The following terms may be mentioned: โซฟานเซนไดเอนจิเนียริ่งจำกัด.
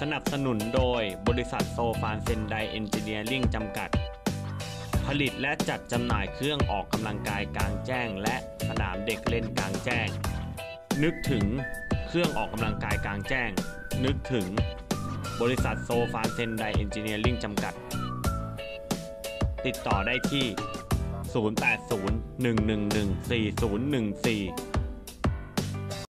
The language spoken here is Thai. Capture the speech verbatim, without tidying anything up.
สนับสนุนโดยบริษัทโซฟานเซนไดเอนจิเนียริ่งจำกัดผลิตและจัดจำหน่ายเครื่องออกกำลังกายกลางแจ้งและสนามเด็กเล่นกลางแจ้งนึกถึงเครื่องออกกำลังกายกลางแจ้งนึกถึงบริษัทโซฟานเซนไดเอนจิเนียริ่งจำกัดติดต่อได้ที่ ศูนย์ แปด ศูนย์ หนึ่ง หนึ่ง หนึ่ง สี่ ศูนย์ หนึ่ง สี่